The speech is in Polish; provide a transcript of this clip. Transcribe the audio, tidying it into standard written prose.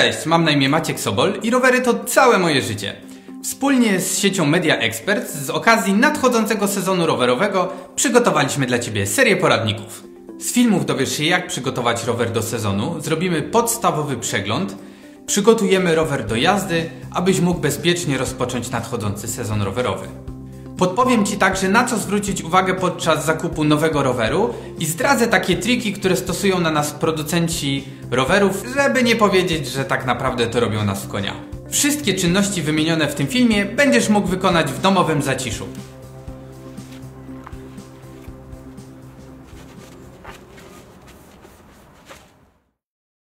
Cześć, mam na imię Maciek Sobol i rowery to całe moje życie. Wspólnie z siecią Media Expert z okazji nadchodzącego sezonu rowerowego przygotowaliśmy dla Ciebie serię poradników. Z filmów dowiesz się, jak przygotować rower do sezonu, zrobimy podstawowy przegląd, przygotujemy rower do jazdy, abyś mógł bezpiecznie rozpocząć nadchodzący sezon rowerowy. Podpowiem Ci także, na co zwrócić uwagę podczas zakupu nowego roweru i zdradzę takie triki, które stosują na nas producenci rowerów, żeby nie powiedzieć, że tak naprawdę to robią nas w konia. Wszystkie czynności wymienione w tym filmie będziesz mógł wykonać w domowym zaciszu.